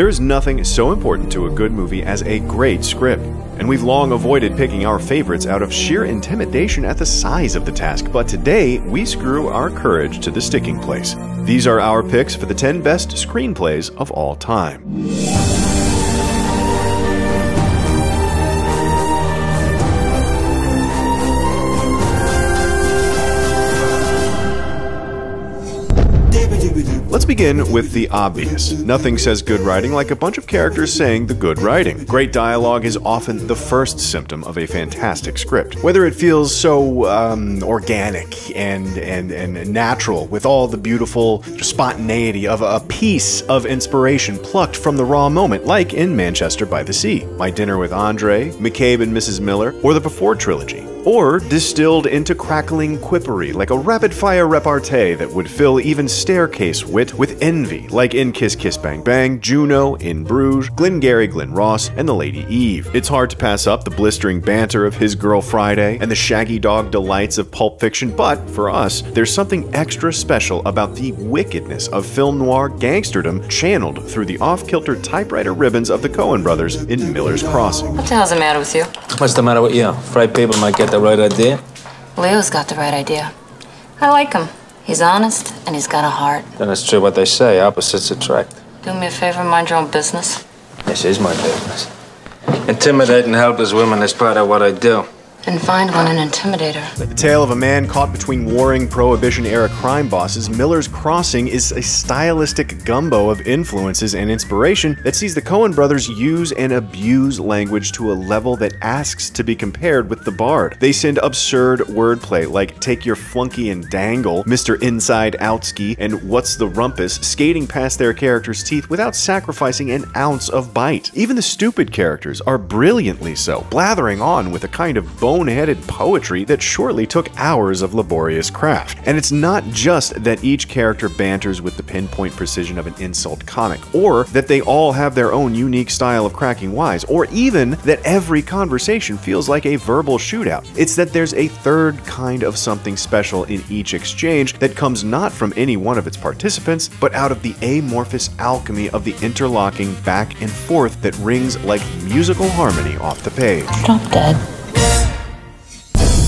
There is nothing so important to a good movie as a great script, and we've long avoided picking our favorites out of sheer intimidation at the size of the task, but today we screw our courage to the sticking place. These are our picks for the 10 best screenplays of all time. Let's begin with the obvious. Nothing says good writing like a bunch of characters saying the good writing. Great dialogue is often the first symptom of a fantastic script. Whether it feels so organic and natural with all the beautiful spontaneity of a piece of inspiration plucked from the raw moment, like in Manchester by the Sea, My Dinner with Andre, McCabe and Mrs. Miller, or the Before trilogy. Or distilled into crackling quippery, like a rapid-fire repartee that would fill even staircase wit with envy, like in Kiss Kiss Bang Bang, Juno, In Bruges, Glengarry Glen Ross, and The Lady Eve. It's hard to pass up the blistering banter of His Girl Friday and the shaggy dog delights of Pulp Fiction, but for us, there's something extra special about the wickedness of film noir gangsterdom channeled through the off-kilter typewriter ribbons of the Coen brothers in Miller's Crossing. What the hell's the matter with you? What's the matter with you? Fried people might get the right idea. Leo's got the right idea. I like him. He's honest and he's got a heart. Then it's true what they say, opposites attract. Do me a favor, mind your own business. This is my business. Intimidating helpless women is part of what I do. And find one an intimidator. The tale of a man caught between warring Prohibition-era crime bosses, Miller's Crossing is a stylistic gumbo of influences and inspiration that sees the Coen brothers use and abuse language to a level that asks to be compared with the Bard. They send absurd wordplay like Take Your Flunky and Dangle, Mr. Inside Outski, and What's the Rumpus, skating past their characters' teeth without sacrificing an ounce of bite. Even the stupid characters are brilliantly so, blathering on with a kind of boneheaded poetry that surely took hours of laborious craft. And it's not just that each character banters with the pinpoint precision of an insult comic, or that they all have their own unique style of cracking wise, or even that every conversation feels like a verbal shootout. It's that there's a third kind of something special in each exchange that comes not from any one of its participants, but out of the amorphous alchemy of the interlocking back and forth that rings like musical harmony off the page. Drop dead.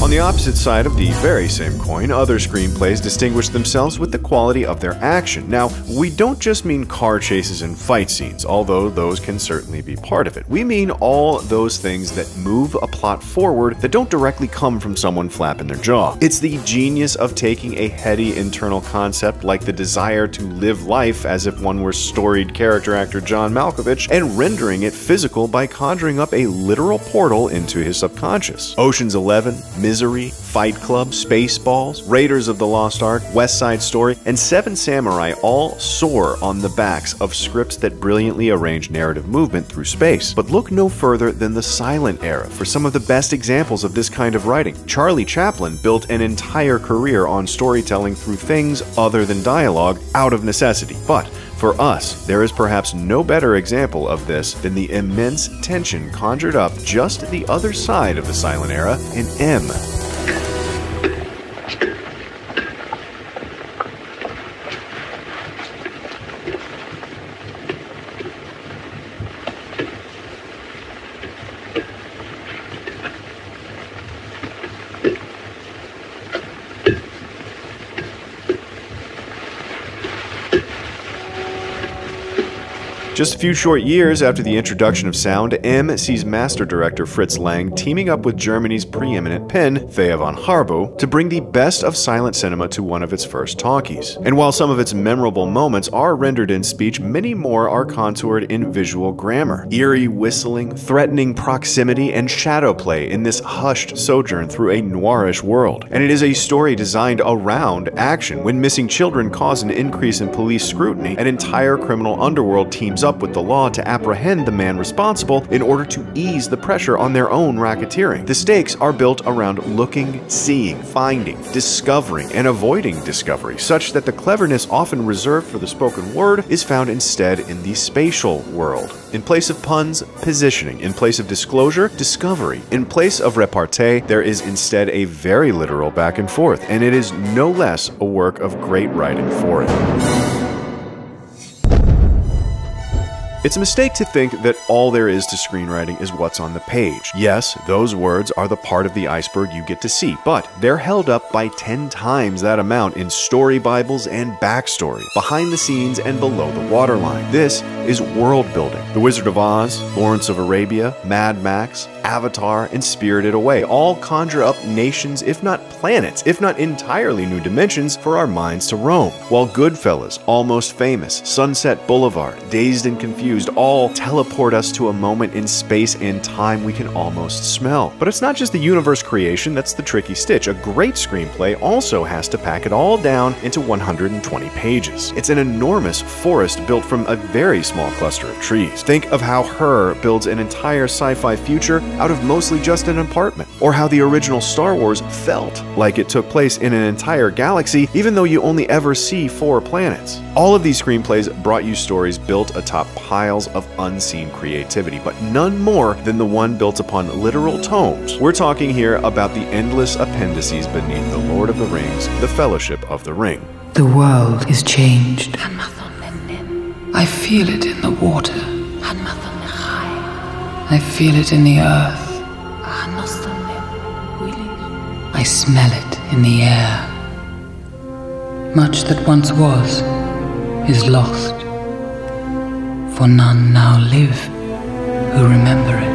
On the opposite side of the very same coin, other screenplays distinguish themselves with the quality of their action. Now, we don't just mean car chases and fight scenes, although those can certainly be part of it. We mean all those things that move a plot forward that don't directly come from someone flapping their jaw. It's the genius of taking a heady internal concept like the desire to live life as if one were storied character actor John Malkovich and rendering it physical by conjuring up a literal portal into his subconscious. Ocean's 11, Misery, Fight Club, Spaceballs, Raiders of the Lost Ark, West Side Story, and Seven Samurai all soar on the backs of scripts that brilliantly arrange narrative movement through space. But look no further than the silent era for some of the best examples of this kind of writing. Charlie Chaplin built an entire career on storytelling through things other than dialogue out of necessity. But for us, there is perhaps no better example of this than the immense tension conjured up just the other side of the silent era in M. Just a few short years after the introduction of sound, M sees master director Fritz Lang teaming up with Germany's preeminent pen, Thea Von Harbou, to bring the best of silent cinema to one of its first talkies. And while some of its memorable moments are rendered in speech, many more are contoured in visual grammar. Eerie whistling, threatening proximity, and shadow play in this hushed sojourn through a noirish world. And it is a story designed around action. When missing children cause an increase in police scrutiny, an entire criminal underworld teams up with the law to apprehend the man responsible in order to ease the pressure on their own racketeering. The stakes are built around looking, seeing, finding, discovering, and avoiding discovery, such that the cleverness often reserved for the spoken word is found instead in the spatial world. In place of puns, positioning. In place of disclosure, discovery. In place of repartee, there is instead a very literal back and forth, and it is no less a work of great writing for it. It's a mistake to think that all there is to screenwriting is what's on the page. Yes, those words are the part of the iceberg you get to see, but they're held up by 10 times that amount in story bibles and backstory, behind the scenes and below the waterline. This is world building. The Wizard of Oz, Lawrence of Arabia, Mad Max, Avatar, and Spirited Away all conjure up nations, if not planets, if not entirely new dimensions for our minds to roam. While Goodfellas, Almost Famous, Sunset Boulevard, Dazed and Confused all teleport us to a moment in space and time we can almost smell. But it's not just the universe creation that's the tricky stitch. A great screenplay also has to pack it all down into 120 pages. It's an enormous forest built from a very small cluster of trees. Think of how Her builds an entire sci-fi future out of mostly just an apartment, or how the original Star Wars felt like it took place in an entire galaxy, even though you only ever see 4 planets. All of these screenplays brought you stories built atop piles of unseen creativity, but none more than the one built upon literal tomes. We're talking here about the endless appendices beneath The Lord of the Rings, The Fellowship of the Ring. The world is changed. I feel it in the water. I feel it in the earth. I smell it in the air. Much that once was is lost. For none now live who remember it.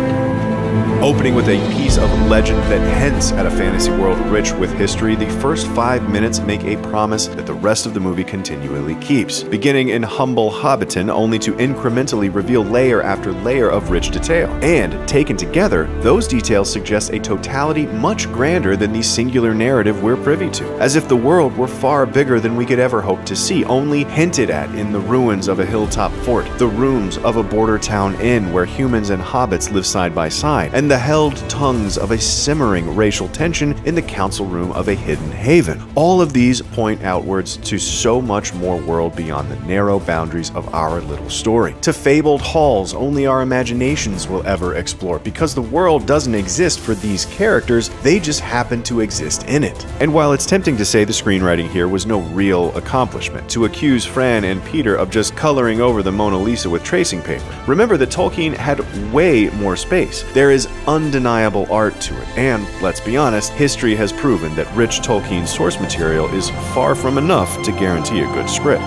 Opening with a piece of legend that hints at a fantasy world rich with history, the first 5 minutes make a promise that the rest of the movie continually keeps, beginning in humble Hobbiton only to incrementally reveal layer after layer of rich detail. And, taken together, those details suggest a totality much grander than the singular narrative we're privy to, as if the world were far bigger than we could ever hope to see, only hinted at in the ruins of a hilltop fort, the rooms of a border town inn where humans and hobbits live side by side, and the held tongues of a simmering racial tension in the council room of a hidden haven. All of these point outwards to so much more world beyond the narrow boundaries of our little story, to fabled halls only our imaginations will ever explore, because the world doesn't exist for these characters, they just happen to exist in it. And while it's tempting to say the screenwriting here was no real accomplishment, to accuse Fran and Peter of just coloring over the Mona Lisa with tracing paper, remember that Tolkien had way more space. There is undeniable art to it, and let's be honest, history has proven that rich Tolkien source material is far from enough to guarantee a good script.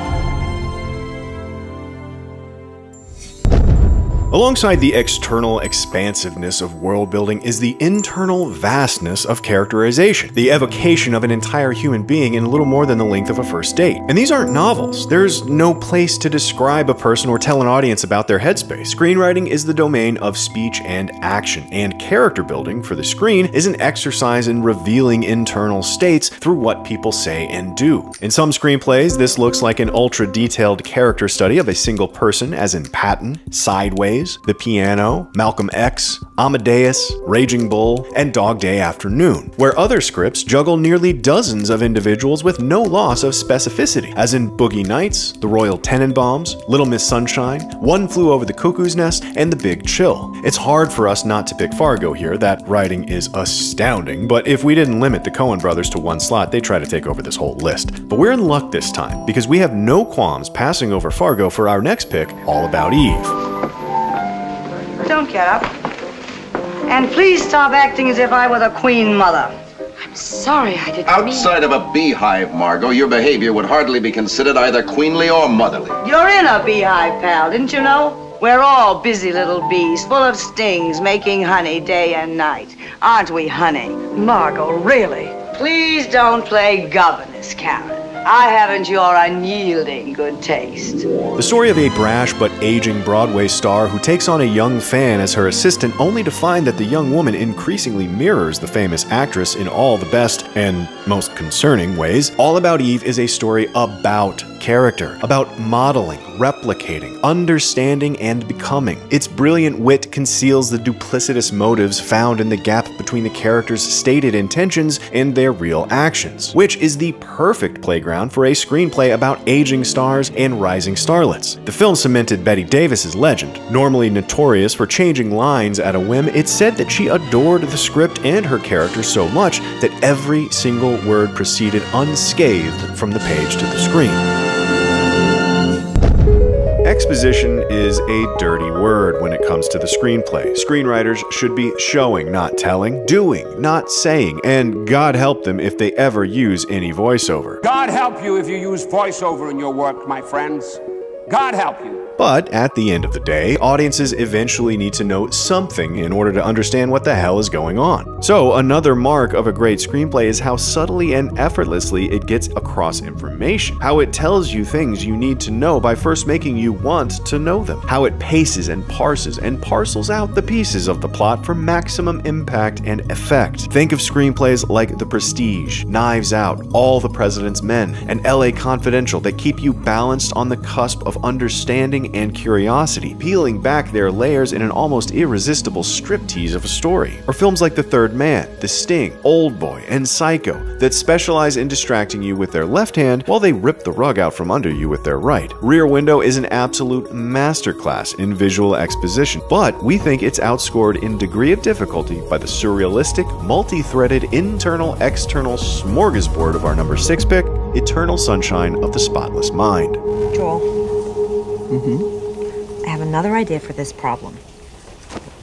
Alongside the external expansiveness of world building is the internal vastness of characterization, the evocation of an entire human being in little more than the length of a first date. And these aren't novels. There's no place to describe a person or tell an audience about their headspace. Screenwriting is the domain of speech and action, and character building for the screen is an exercise in revealing internal states through what people say and do. In some screenplays, this looks like an ultra-detailed character study of a single person, as in Patton, Sideways, The Piano, Malcolm X, Amadeus, Raging Bull, and Dog Day Afternoon, where other scripts juggle nearly dozens of individuals with no loss of specificity, as in Boogie Nights, The Royal Tenenbaums, Little Miss Sunshine, One Flew Over the Cuckoo's Nest, and The Big Chill. It's hard for us not to pick Fargo here. That writing is astounding, but if we didn't limit the Coen brothers to one slot, they try to take over this whole list. But we're in luck this time, because we have no qualms passing over Fargo for our next pick, All About Eve. Don't get up. And please stop acting as if I were the Queen Mother. I'm sorry, I didn't mean... Outside of a beehive, Margot, your behavior would hardly be considered either queenly or motherly. You're in a beehive, pal, didn't you know? We're all busy little bees, full of stings, making honey day and night. Aren't we, honey? Margot, really? Please don't play governess, Karen. I haven't your unyielding good taste. The story of a brash but aging Broadway star who takes on a young fan as her assistant, only to find that the young woman increasingly mirrors the famous actress in all the best and most concerning ways. All About Eve is a story about character, about modeling, replicating, understanding, and becoming. Its brilliant wit conceals the duplicitous motives found in the gap between the characters' stated intentions and their real actions, which is the perfect playground for a screenplay about aging stars and rising starlets. The film cemented Bette Davis's legend. Normally notorious for changing lines at a whim, it's said that she adored the script and her character so much that every single word proceeded unscathed from the page to the screen. Exposition is a dirty word when it comes to the screenplay. Screenwriters should be showing, not telling, doing, not saying, and God help them if they ever use any voiceover. God help you if you use voiceover in your work, my friends. God help you. But at the end of the day, audiences eventually need to know something in order to understand what the hell is going on. So another mark of a great screenplay is how subtly and effortlessly it gets across information, how it tells you things you need to know by first making you want to know them, how it paces and parses and parcels out the pieces of the plot for maximum impact and effect. Think of screenplays like The Prestige, Knives Out, All the President's Men, and LA Confidential that keep you balanced on the cusp of understanding and curiosity, peeling back their layers in an almost irresistible striptease of a story. Or films like The Third Man, The Sting, Oldboy, and Psycho that specialize in distracting you with their left hand while they rip the rug out from under you with their right. Rear Window is an absolute masterclass in visual exposition, but we think it's outscored in degree of difficulty by the surrealistic, multi-threaded internal-external smorgasbord of our number 6 pick, Eternal Sunshine of the Spotless Mind. Joel. I have another idea for this problem.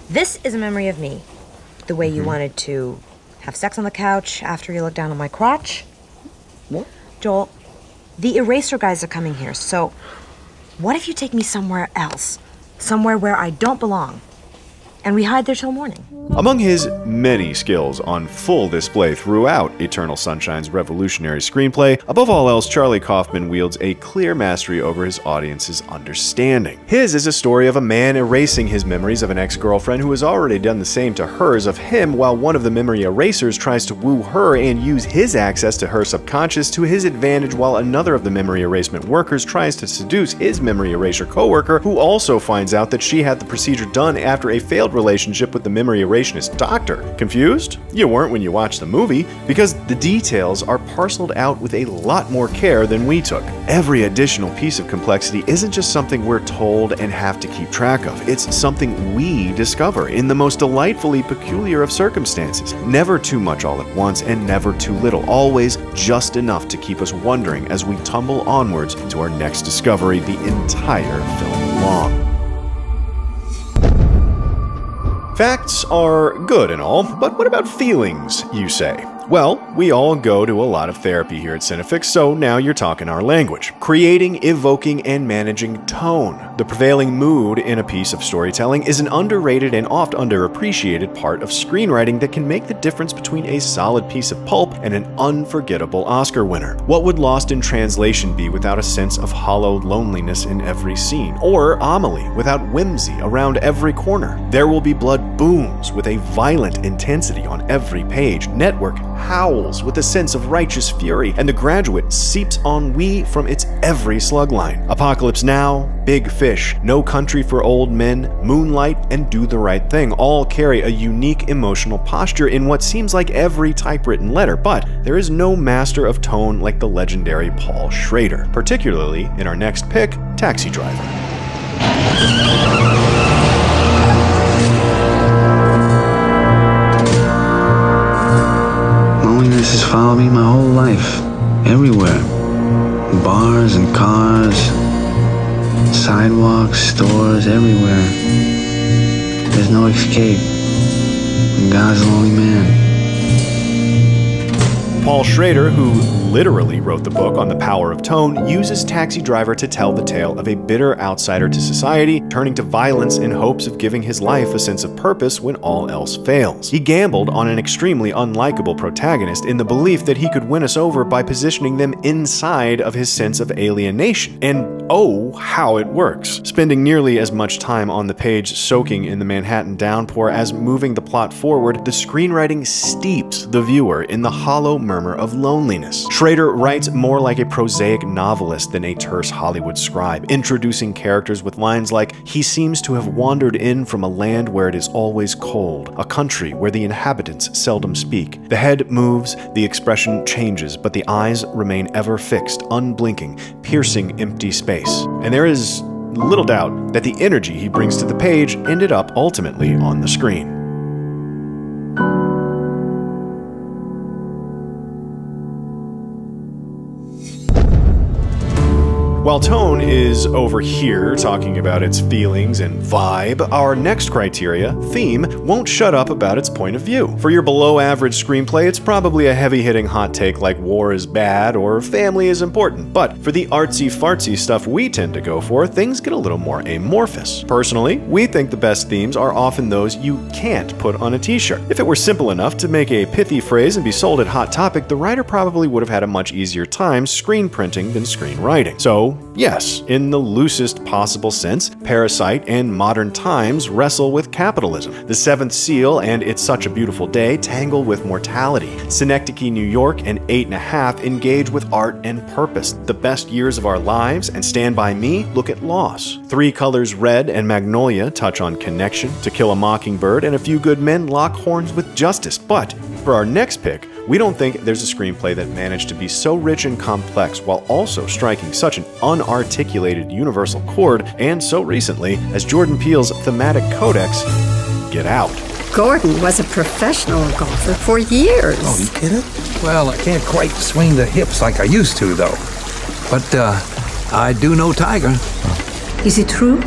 This is a memory of me. The way you wanted to have sex on the couch after you looked down on my crotch. What? Joel, the eraser guys are coming here, so what if you take me somewhere else? Somewhere where I don't belong? And we hide there till morning. Among his many skills on full display throughout Eternal Sunshine's revolutionary screenplay, above all else, Charlie Kaufman wields a clear mastery over his audience's understanding. His is a story of a man erasing his memories of an ex-girlfriend who has already done the same to hers of him, while one of the memory erasers tries to woo her and use his access to her subconscious to his advantage, while another of the memory erasement workers tries to seduce his memory eraser coworker, who also finds out that she had the procedure done after a failed relationship with the memory erationist doctor. Confused? You weren't when you watched the movie, because the details are parceled out with a lot more care than we took. Every additional piece of complexity isn't just something we're told and have to keep track of. It's something we discover in the most delightfully peculiar of circumstances. Never too much all at once and never too little, always just enough to keep us wondering as we tumble onwards to our next discovery the entire film long. Facts are good and all, but what about feelings, you say? Well, we all go to a lot of therapy here at Cinefix, so now you're talking our language. Creating, evoking, and managing tone. The prevailing mood in a piece of storytelling is an underrated and oft underappreciated part of screenwriting that can make the difference between a solid piece of pulp and an unforgettable Oscar winner. What would Lost in Translation be without a sense of hollow loneliness in every scene? Or Amelie without whimsy around every corner? There Will Be Blood booms with a violent intensity on every page. Network howls with a sense of righteous fury, and The Graduate seeps ennui from its every slug line. Apocalypse Now, Big Fish, No Country for Old Men, Moonlight, and Do the Right Thing all carry a unique emotional posture in what seems like every typewritten letter, but there is no master of tone like the legendary Paul Schrader, particularly in our next pick, Taxi Driver. Loneliness has followed me my whole life, everywhere. Bars and cars, sidewalks, stores, everywhere. There's no escape. And God's a lonely man. Paul Schrader, who literally wrote the book on the power of tone, uses Taxi Driver to tell the tale of a bitter outsider to society, turning to violence in hopes of giving his life a sense of purpose when all else fails. He gambled on an extremely unlikable protagonist in the belief that he could win us over by positioning them inside of his sense of alienation. And oh, how it works. Spending nearly as much time on the page soaking in the Manhattan downpour as moving the plot forward, the screenwriting steeps the viewer in the hollow murmur of loneliness. Schrader writes more like a prosaic novelist than a terse Hollywood scribe, introducing characters with lines like, "He seems to have wandered in from a land where it is always cold, a country where the inhabitants seldom speak." The head moves, the expression changes, but the eyes remain ever fixed, unblinking, piercing empty space. And there is little doubt that the energy he brings to the page ended up ultimately on the screen. While tone is over here talking about its feelings and vibe, our next criteria, theme, won't shut up about its point of view. For your below-average screenplay, it's probably a heavy-hitting hot take like war is bad or family is important. But for the artsy-fartsy stuff we tend to go for, things get a little more amorphous. Personally, we think the best themes are often those you can't put on a t-shirt. If it were simple enough to make a pithy phrase and be sold at Hot Topic, the writer probably would have had a much easier time screen printing than screenwriting. So, yes, in the loosest possible sense, Parasite and Modern Times wrestle with capitalism. The Seventh Seal and It's Such a Beautiful Day tangle with mortality. Synecdoche, New York and 8½ engage with art and purpose. The Best Years of Our Lives and Stand By Me look at loss. Three Colors Red and Magnolia touch on connection. To Kill a Mockingbird and A Few Good Men lock horns with justice. But for our next pick, we don't think there's a screenplay that managed to be so rich and complex while also striking such an unarticulated universal chord, and so recently as Jordan Peele's thematic codex, Get Out. Gordon was a professional golfer for years. Oh, you kidding? Well, I can't quite swing the hips like I used to, though. But I do know Tiger. Is it true?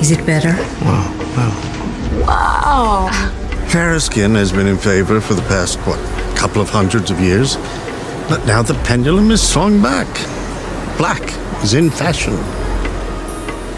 Is it better? Wow, wow. Wow! Paraskin has been in favor for the past, what, couple of hundreds of years. But now the pendulum is swung back. Black is in fashion.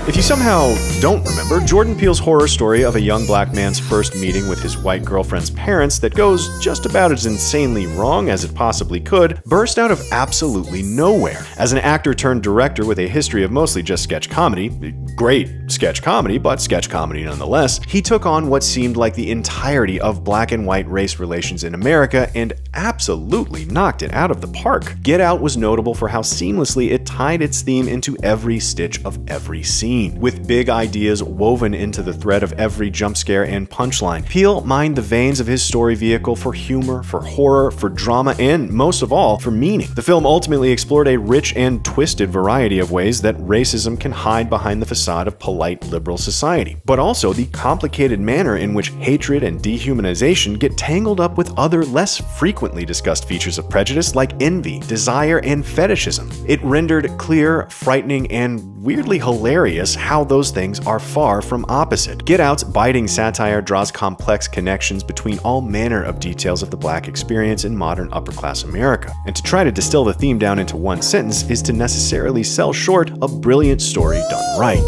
If you somehow don't remember, Jordan Peele's horror story of a young black man's first meeting with his white girlfriend's parents that goes just about as insanely wrong as it possibly could burst out of absolutely nowhere. As an actor-turned-director with a history of mostly just sketch comedy, great sketch comedy, but sketch comedy nonetheless, he took on what seemed like the entirety of black and white race relations in America and absolutely knocked it out of the park. Get Out was notable for how seamlessly it tied its theme into every stitch of every scene. With big ideas woven into the thread of every jump scare and punchline, Peele mined the veins of his story vehicle for humor, for horror, for drama, and most of all, for meaning. The film ultimately explored a rich and twisted variety of ways that racism can hide behind the facade of polite liberal society, but also the complicated manner in which hatred and dehumanization get tangled up with other less frequently discussed features of prejudice like envy, desire, and fetishism. It rendered clear, frightening, and weirdly hilarious how those things are far from opposite. Get Out's biting satire draws complex connections between all manner of details of the black experience in modern upper-class America, and to try to distill the theme down into one sentence is to necessarily sell short a brilliant story done right.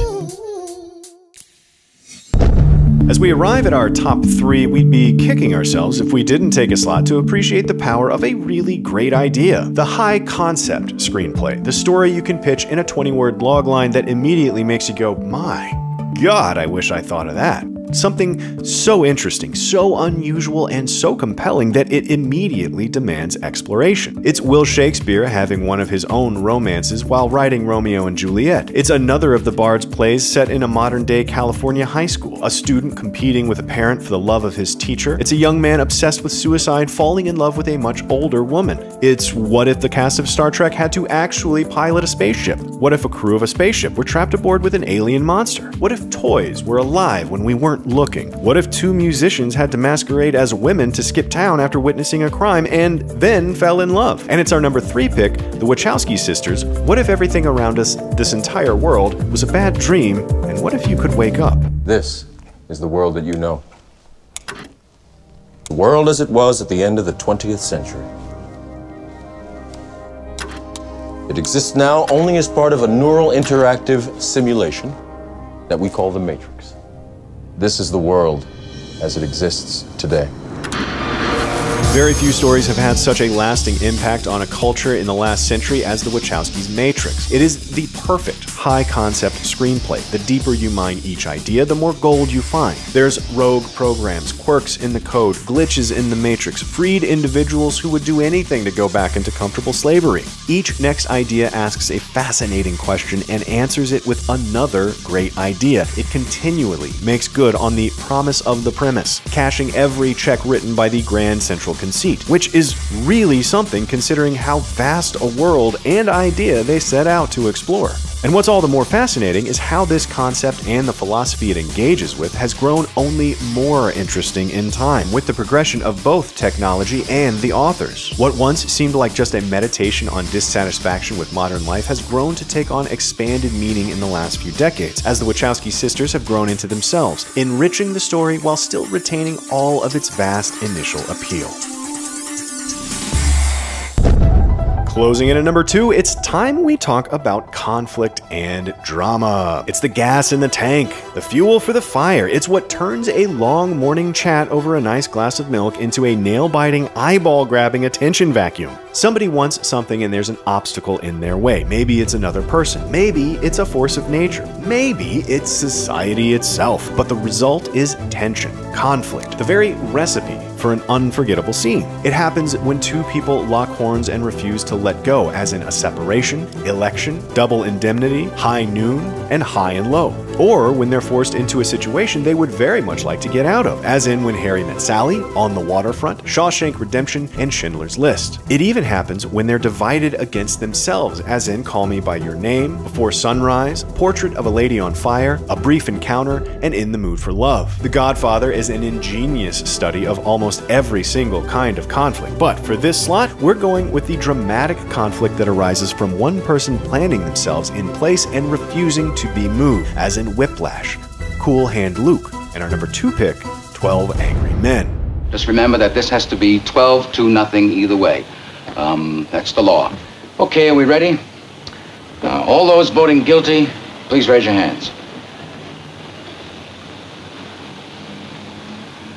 As we arrive at our top three, we'd be kicking ourselves if we didn't take a slot to appreciate the power of a really great idea. The high-concept screenplay, the story you can pitch in a 20-word logline that immediately makes you go, my God, I wish I thought of that. Something so interesting, so unusual, and so compelling that it immediately demands exploration. It's Will Shakespeare having one of his own romances while writing Romeo and Juliet. It's another of the Bard's plays set in a modern-day California high school, a student competing with a parent for the love of his teacher. It's a young man obsessed with suicide falling in love with a much older woman. It's what if the cast of Star Trek had to actually pilot a spaceship? What if a crew of a spaceship were trapped aboard with an alien monster? What if toys were alive when we weren't looking? What if two musicians had to masquerade as women to skip town after witnessing a crime and then fell in love? And it's our number three pick, the Wachowski sisters. What if everything around us, this entire world, was a bad dream, and what if you could wake up? This is the world that you know. The world as it was at the end of the 20th century. It exists now only as part of a neural interactive simulation that we call the Matrix. This is the world as it exists today. Very few stories have had such a lasting impact on a culture in the last century as the Wachowskis' Matrix. It is the perfect high-concept screenplay. The deeper you mine each idea, the more gold you find. There's rogue programs, quirks in the code, glitches in the Matrix, freed individuals who would do anything to go back into comfortable slavery. Each next idea asks a fascinating question and answers it with another great idea. It continually makes good on the promise of the premise, cashing every check written by the grand central conceit, which is really something considering how vast a world and idea they set out to explore. And what's all the more fascinating is how this concept and the philosophy it engages with has grown only more interesting in time, with the progression of both technology and the authors. What once seemed like just a meditation on dissatisfaction with modern life has grown to take on expanded meaning in the last few decades, as the Wachowski sisters have grown into themselves, enriching the story while still retaining all of its vast initial appeal. Closing in at number 2, it's time we talk about conflict and drama. It's the gas in the tank, the fuel for the fire. It's what turns a long morning chat over a nice glass of milk into a nail-biting, eyeball-grabbing attention vacuum. Somebody wants something and there's an obstacle in their way. Maybe it's another person. Maybe it's a force of nature. Maybe it's society itself. But the result is tension, conflict, the very recipe for an unforgettable scene. It happens when two people lock horns and refuse to let go, as in a separation, election, double indemnity, high noon, and high and low. Or when they're forced into a situation they would very much like to get out of, as in When Harry Met Sally, On the Waterfront, Shawshank Redemption, and Schindler's List. It even happens when they're divided against themselves, as in Call Me By Your Name, Before Sunrise, Portrait of a Lady on Fire, A Brief Encounter, and In the Mood for Love. The Godfather is an ingenious study of almost every single kind of conflict, but for this slot, we're going with the dramatic conflict that arises from one person planting themselves in place and refusing to be moved, as in Whiplash, Cool Hand Luke, and our number 2 pick, 12 Angry Men. Just remember that this has to be 12 to nothing either way. That's the law. Okay, are we ready? All those voting guilty, please raise your hands.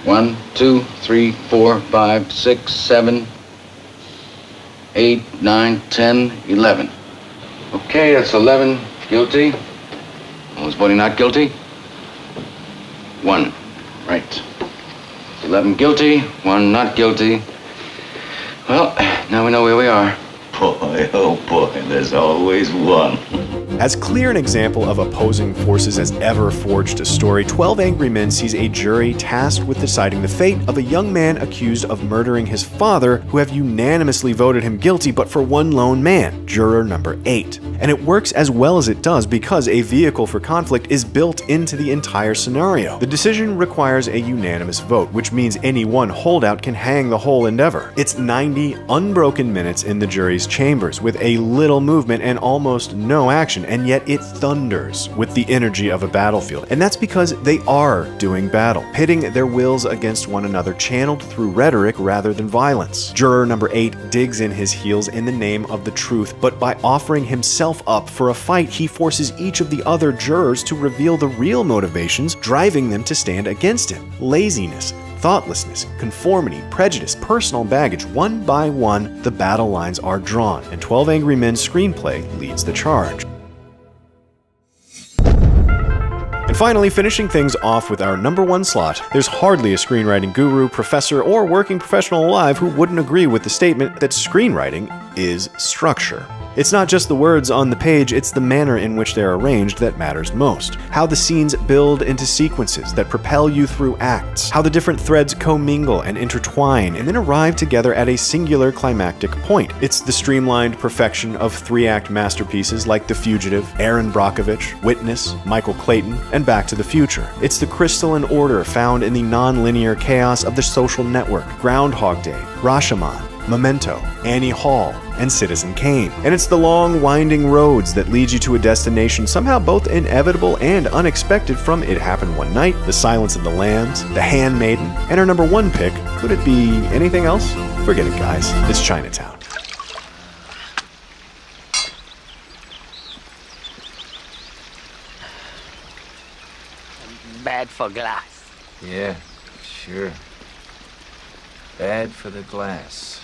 1, 2, 3, 4, 5, 6, 7, 8, 9, 10, 11. Okay, that's 11 guilty. All those voting not guilty? 1. Right. 11 guilty, 1 not guilty. Well, now we know where we are. Boy, oh boy, there's always one. As clear an example of opposing forces as ever forged a story, 12 Angry Men sees a jury tasked with deciding the fate of a young man accused of murdering his father, who have unanimously voted him guilty but for one lone man, juror number 8. And it works as well as it does because a vehicle for conflict is built into the entire scenario. The decision requires a unanimous vote, which means any one holdout can hang the whole endeavor. It's 90 unbroken minutes in the jury's chambers, with a little movement and almost no action, and yet it thunders with the energy of a battlefield. And that's because they are doing battle, pitting their wills against one another, channeled through rhetoric rather than violence. Juror number 8 digs in his heels in the name of the truth, but by offering himself up for a fight, he forces each of the other jurors to reveal the real motivations driving them to stand against him. Laziness, thoughtlessness, conformity, prejudice, personal baggage. One by one, the battle lines are drawn, and 12 Angry Men's screenplay leads the charge. Finally, finishing things off with our number 1 slot, there's hardly a screenwriting guru, professor, or working professional alive who wouldn't agree with the statement that screenwriting is structure. It's not just the words on the page, it's the manner in which they're arranged that matters most. How the scenes build into sequences that propel you through acts, how the different threads commingle and intertwine and then arrive together at a singular climactic point. It's the streamlined perfection of 3-act masterpieces like The Fugitive, Aaron Brockovich, Witness, Michael Clayton, and Back to the Future. It's the crystalline order found in the non-linear chaos of The Social Network, Groundhog Day, Rashomon, Memento, Annie Hall, and Citizen Kane. And it's the long, winding roads that lead you to a destination somehow both inevitable and unexpected, from It Happened One Night, The Silence of the Lambs, The Handmaiden, and our number 1 pick, could it be anything else? Forget it, guys. It's Chinatown. Bad for glass. Yeah, sure. Bad for the glass.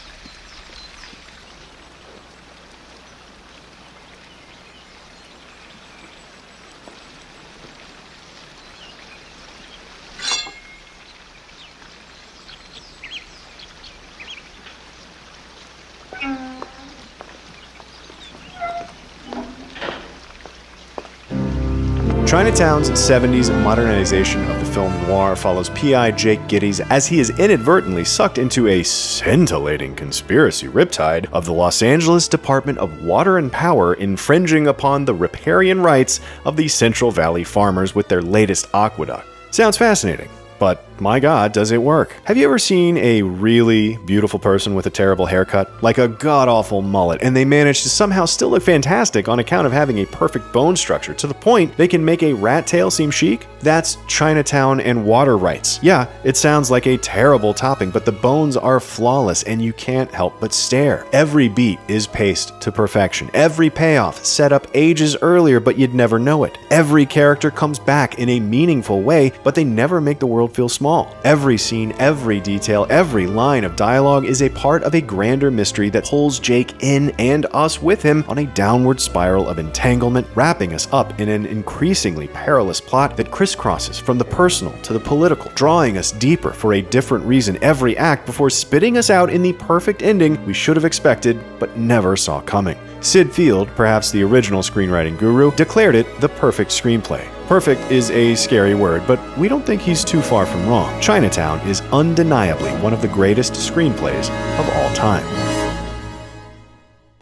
Chinatown's 70s modernization of the film noir follows P.I. Jake Gittes as he is inadvertently sucked into a scintillating conspiracy riptide of the Los Angeles Department of Water and Power infringing upon the riparian rights of the Central Valley farmers with their latest aqueduct. Sounds fascinating, but my God, does it work. Have you ever seen a really beautiful person with a terrible haircut? Like a god-awful mullet, and they manage to somehow still look fantastic on account of having a perfect bone structure to the point they can make a rat tail seem chic? That's Chinatown and water rights. Yeah, it sounds like a terrible topping, but the bones are flawless and you can't help but stare. Every beat is paced to perfection. Every payoff set up ages earlier, but you'd never know it. Every character comes back in a meaningful way, but they never make the world feel small. Every scene, every detail, every line of dialogue is a part of a grander mystery that pulls Jake in and us with him on a downward spiral of entanglement, wrapping us up in an increasingly perilous plot that crisscrosses from the personal to the political, drawing us deeper for a different reason every act before spitting us out in the perfect ending we should have expected but never saw coming. Sid Field, perhaps the original screenwriting guru, declared it the perfect screenplay. Perfect is a scary word, but we don't think he's too far from wrong. Chinatown is undeniably one of the greatest screenplays of all time.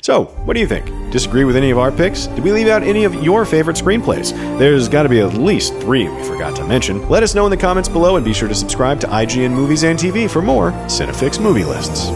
So, what do you think? Disagree with any of our picks? Did we leave out any of your favorite screenplays? There's got to be at least three we forgot to mention. Let us know in the comments below and be sure to subscribe to IGN Movies and TV for more Cinefix movie lists.